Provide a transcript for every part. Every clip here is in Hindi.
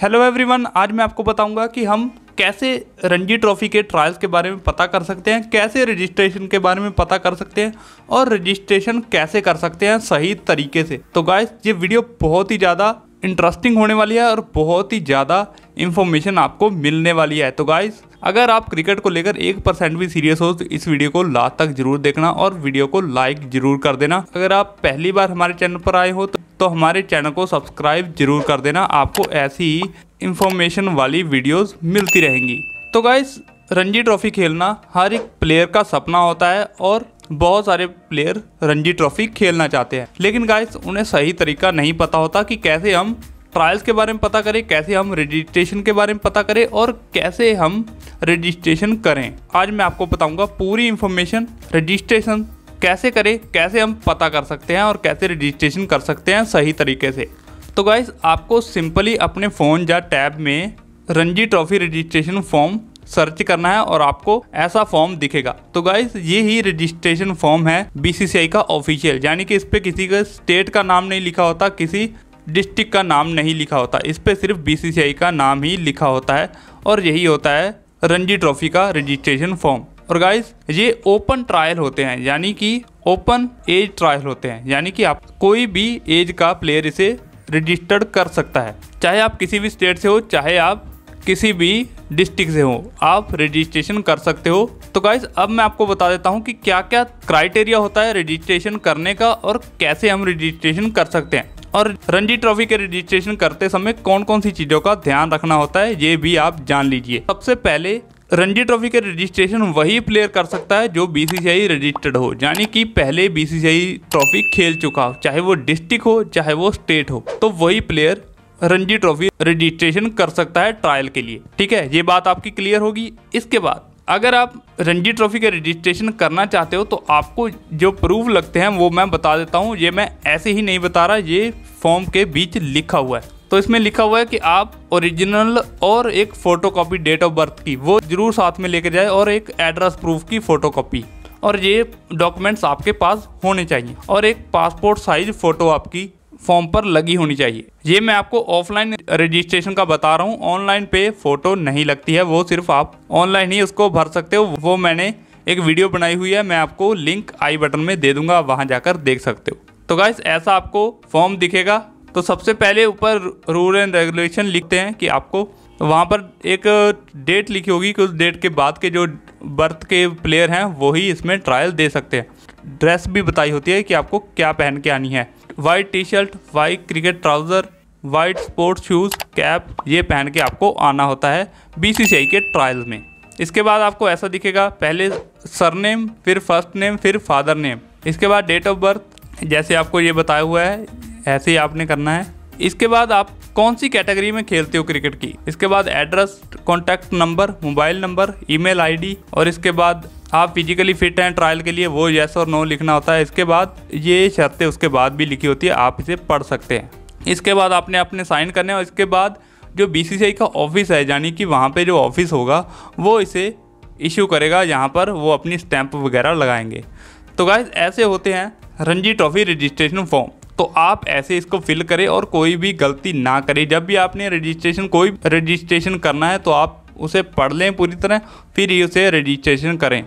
हेलो एवरीवन, आज मैं आपको बताऊंगा कि हम कैसे रणजी ट्रॉफी के ट्रायल्स के बारे में पता कर सकते हैं, कैसे रजिस्ट्रेशन के बारे में पता कर सकते हैं और रजिस्ट्रेशन कैसे कर सकते हैं सही तरीके से। तो गाइस, ये वीडियो बहुत ही ज़्यादा इंटरेस्टिंग होने वाली है और बहुत ही ज़्यादा इन्फॉर्मेशन आपको मिलने वाली है। तो गाइस, अगर आप क्रिकेट को लेकर 1% भी सीरियस हो तो इस वीडियो को लास्ट तक जरूर देखना और वीडियो को लाइक जरूर कर देना। अगर आप पहली बार हमारे चैनल पर आए हो तो हमारे चैनल को सब्सक्राइब जरूर कर देना, आपको ऐसी ही इंफॉर्मेशन वाली वीडियोस मिलती रहेंगी। तो गाइस, रणजी ट्रॉफी खेलना हर एक प्लेयर का सपना होता है और बहुत सारे प्लेयर रणजी ट्रॉफी खेलना चाहते हैं, लेकिन गाइस उन्हें सही तरीका नहीं पता होता कि कैसे हम ट्रायल्स के बारे में पता करें, कैसे हम रजिस्ट्रेशन के बारे में पता करें और कैसे हम रजिस्ट्रेशन करें। आज मैं आपको बताऊँगा पूरी इन्फॉर्मेशन, रजिस्ट्रेशन कैसे करें, कैसे हम पता कर सकते हैं और कैसे रजिस्ट्रेशन कर सकते हैं सही तरीके से। तो गाइस, आपको सिंपली अपने फ़ोन या टैब में Ranji trophy registration form search करना है और आपको ऐसा फॉर्म दिखेगा। तो गाइस, ये ही रजिस्ट्रेशन फॉर्म है बीसीसीआई का ऑफिशियल, यानी कि इस पर किसी का स्टेट का नाम नहीं लिखा होता, किसी डिस्ट्रिक्ट का नाम नहीं लिखा होता, इस पर सिर्फ बीसीसीआई का नाम ही लिखा होता है और यही होता है रणजी ट्रॉफी का रजिस्ट्रेशन फॉर्म। और गाइस, ये ओपन ट्रायल होते हैं, यानी कि ओपन एज ट्रायल होते हैं, यानी कि आप कोई भी एज का प्लेयर इसे रजिस्टर्ड कर सकता है, चाहे आप किसी भी स्टेट से हो, चाहे आप किसी भी डिस्ट्रिक्ट से हो, आप रजिस्ट्रेशन कर सकते हो। तो गाइस, अब मैं आपको बता देता हूं कि क्या क्या क्राइटेरिया होता है रजिस्ट्रेशन करने का और कैसे हम रजिस्ट्रेशन कर सकते हैं और रणजी ट्रॉफी के रजिस्ट्रेशन करते समय कौन कौन सी चीज़ों का ध्यान रखना होता है, ये भी आप जान लीजिए। सबसे पहले रणजी ट्रॉफी के रजिस्ट्रेशन वही प्लेयर कर सकता है जो बीसीसीआई रजिस्टर्ड हो, यानी कि पहले बीसीसीआई ट्रॉफी खेल चुका हो, चाहे वो डिस्ट्रिक्ट हो चाहे वो स्टेट हो, तो वही प्लेयर रणजी ट्रॉफी रजिस्ट्रेशन कर सकता है ट्रायल के लिए। ठीक है, ये बात आपकी क्लियर होगी। इसके बाद अगर आप रणजी ट्रॉफी के रजिस्ट्रेशन करना चाहते हो तो आपको जो प्रूफ लगते हैं वो मैं बता देता हूँ। ये मैं ऐसे ही नहीं बता रहा, ये फॉर्म के बीच लिखा हुआ है। तो इसमें लिखा हुआ है कि आप ओरिजिनल और एक फ़ोटोकॉपी डेट ऑफ बर्थ की वो जरूर साथ में लेकर जाए और एक एड्रेस प्रूफ की फ़ोटोकॉपी, और ये डॉक्यूमेंट्स आपके पास होने चाहिए और एक पासपोर्ट साइज फ़ोटो आपकी फॉर्म पर लगी होनी चाहिए। ये मैं आपको ऑफलाइन रजिस्ट्रेशन का बता रहा हूँ, ऑनलाइन पे फ़ोटो नहीं लगती है, वो सिर्फ आप ऑनलाइन ही उसको भर सकते हो। वो मैंने एक वीडियो बनाई हुई है, मैं आपको लिंक आई बटन में दे दूँगा, वहाँ जाकर देख सकते हो। तो गाइस, ऐसा आपको फॉर्म दिखेगा। तो सबसे पहले ऊपर रूल एंड रेगुलेशन लिखते हैं कि आपको वहाँ पर एक डेट लिखी होगी कि उस डेट के बाद के जो बर्थ के प्लेयर हैं वही इसमें ट्रायल दे सकते हैं। ड्रेस भी बताई होती है कि आपको क्या पहन के आनी है, white T shirt, white cricket trouser, white sports shoes, cap, ये पहन के आपको आना होता है बीसीसीआई के ट्रायल में। इसके बाद आपको ऐसा दिखेगा, पहले सरनेम, फिर फर्स्ट नेम, फिर फादर नेम, इसके बाद डेट ऑफ बर्थ, जैसे आपको ये बताया हुआ है ऐसे ही आपने करना है। इसके बाद आप कौन सी कैटेगरी में खेलते हो क्रिकेट की, इसके बाद address, contact number, mobile number, email ID, और इसके बाद आप फिजिकली फिट हैं ट्रायल के लिए वो येस और नो लिखना होता है। इसके बाद ये शर्तें उसके बाद भी लिखी होती है, आप इसे पढ़ सकते हैं। इसके बाद आपने अपने साइन करने हैं और इसके बाद जो बीसीसीआई का ऑफिस है, यानी कि वहाँ पर जो ऑफिस होगा वो इसे इशू करेगा, यहाँ पर वो अपनी स्टैंप वगैरह लगाएंगे। तो गाइस, ऐसे होते हैं रणजी ट्रॉफी रजिस्ट्रेशन फॉर्म। तो आप ऐसे इसको फिल करें और कोई भी गलती ना करें। जब भी आपने रजिस्ट्रेशन, कोई रजिस्ट्रेशन करना है तो आप उसे पढ़ लें पूरी तरह, फिर ही उसे रजिस्ट्रेशन करें।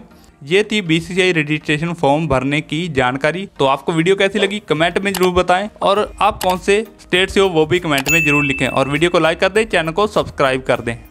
ये थी बीसीसीआई रजिस्ट्रेशन फॉर्म भरने की जानकारी। तो आपको वीडियो कैसी लगी कमेंट में ज़रूर बताएं और आप कौन से स्टेट से हो वो भी कमेंट में ज़रूर लिखें और वीडियो को लाइक कर दें, चैनल को सब्सक्राइब कर दें।